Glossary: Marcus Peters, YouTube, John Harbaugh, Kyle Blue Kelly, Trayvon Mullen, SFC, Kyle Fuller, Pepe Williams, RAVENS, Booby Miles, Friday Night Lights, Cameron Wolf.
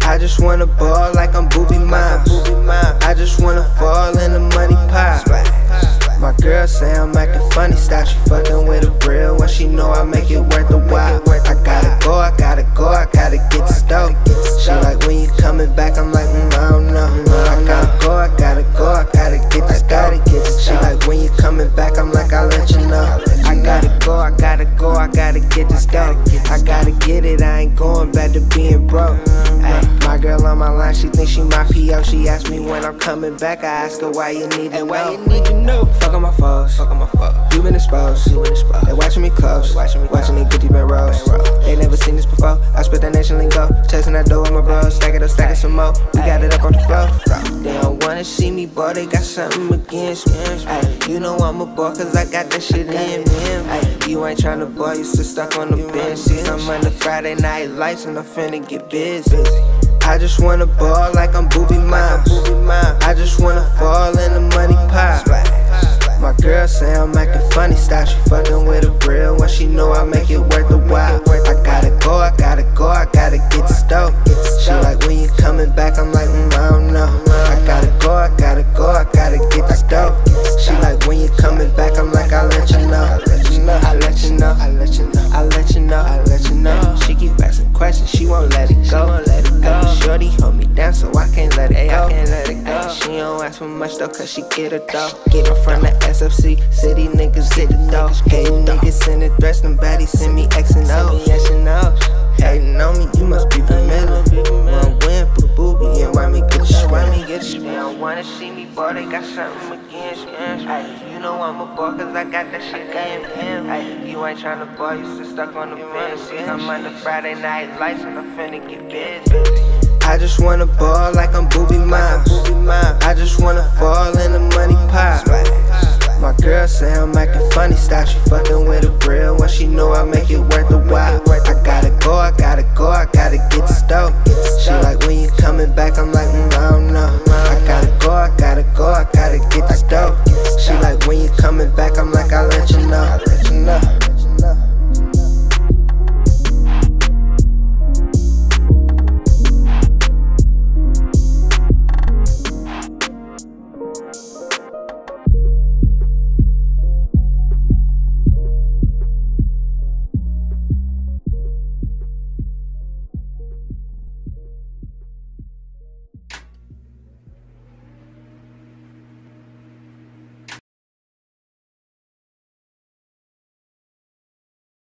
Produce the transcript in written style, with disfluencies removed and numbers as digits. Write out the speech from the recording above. I just wanna ball like I'm Booby Miles. I just wanna fall in the money pile. My girl say I'm acting funny, style. She fucking with a real one, she know I make it worth the while. I gotta go, I gotta go, I gotta get the stove. She like, when you coming back? I'm like, I don't know. I gotta go, I gotta go, I gotta get the stove. She like, when you coming back? I'm like, I'll let you know. I gotta go, I gotta go, I gotta get this dough. I gotta get it, I ain't going back to being broke. Ay, my girl on my line, she think she my P.O. She asked me when I'm coming back, I ask her why you need to know. Fuck on my foes, you been exposed. They watching me close, watching me get deep in rows. They never seen this before, I spit that nation lingo. Chasing that door with my bros, stack it some more. We got it up on the floor. They don't wanna see me, boy, they got something against me. Ay, you know I'm a boy, cause I got that shit in me. Ay, you ain't tryna ball, you still stuck on the bench. Since I'm under Friday Night Lights and I'm finna get busy. I just wanna ball like I'm Booby Miles. I just wanna fall in the money pile. My girl say I'm acting funny, style. She fucking with a real one, she know I make it worth the while. I gotta go, I gotta go, I gotta get the stove. She like, when you coming back? I'm like, I don't know. I gotta go, I gotta go, I gotta get the stove. She like, when you coming back? I'm like, I'll let you know. She keep asking questions, she won't let it go. Shorty hold me down, so I can't let it go. She don't ask for much though, cause she get her dough. Get her from the SFC, city niggas hit the dough. Hey, you niggas send it threats, them baddies send me X and O's. Hey, you know me, you must be familiar. One win, put Booby, and why me get you? They don't wanna see me, boy, they got something against me. Ay, you know I'm a boy, cause I got that shit in me. Ay, you ain't tryna ball, you still stuck on the bench. I'm under Friday Night Lights and I'm finna get busy. I just wanna ball like I'm Booby Miles. I just wanna fall in the money pile. My girl say I'm acting funny, style. She fucking with a real one, she know I make it worth